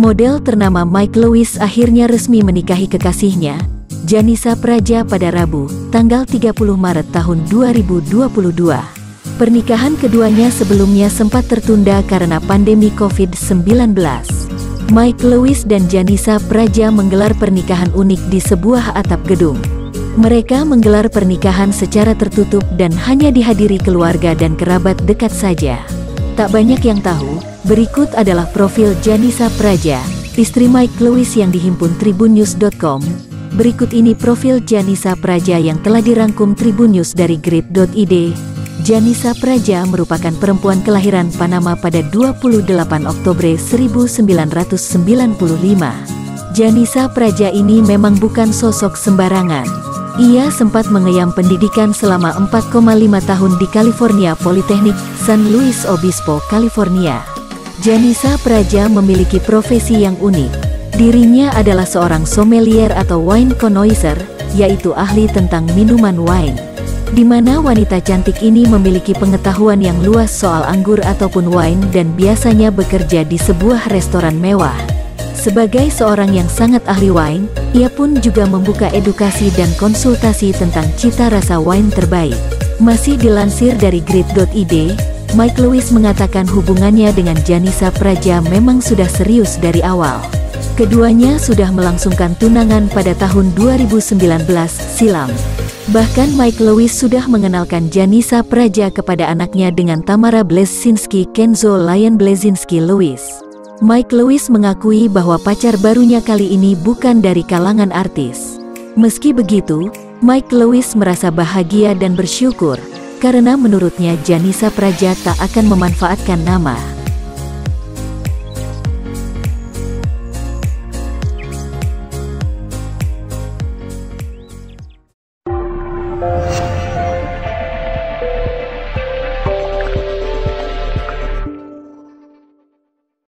model ternama Mike Lewis akhirnya resmi menikahi kekasihnya, Janisaa Pradja pada Rabu, tanggal 30 Maret tahun 2022. Pernikahan keduanya sebelumnya sempat tertunda karena pandemi COVID-19. Mike Lewis dan Janisaa Pradja menggelar pernikahan unik di sebuah atap gedung. Mereka menggelar pernikahan secara tertutup dan hanya dihadiri keluarga dan kerabat dekat saja. Tak banyak yang tahu, berikut adalah profil Janisaa Pradja, istri Mike Lewis yang dihimpun Tribunnews.com. Berikut ini profil Janisaa Pradja yang telah dirangkum Tribun News dari Grid.id. Janisaa Pradja merupakan perempuan kelahiran Panama pada 28 Oktober 1995. Janisaa Pradja ini memang bukan sosok sembarangan. Ia sempat mengeyam pendidikan selama 4,5 tahun di California Polytechnic, San Luis Obispo, California. Janisaa Pradja memiliki profesi yang unik. Dirinya adalah seorang sommelier atau wine connoisseur, yaitu ahli tentang minuman wine. Di mana wanita cantik ini memiliki pengetahuan yang luas soal anggur ataupun wine dan biasanya bekerja di sebuah restoran mewah. Sebagai seorang yang sangat ahli wine, ia pun juga membuka edukasi dan konsultasi tentang cita rasa wine terbaik. Masih dilansir dari Grid.id, Mike Lewis mengatakan hubungannya dengan Janisaa Pradja memang sudah serius dari awal. Keduanya sudah melangsungkan tunangan pada tahun 2019 silam. Bahkan Mike Lewis sudah mengenalkan Janisaa Pradja kepada anaknya dengan Tamara Blazynski, Kenzo Lion Blazinski-Lewis. Mike Lewis mengakui bahwa pacar barunya kali ini bukan dari kalangan artis. Meski begitu, Mike Lewis merasa bahagia dan bersyukur, karena menurutnya Janisaa Pradja tak akan memanfaatkan nama.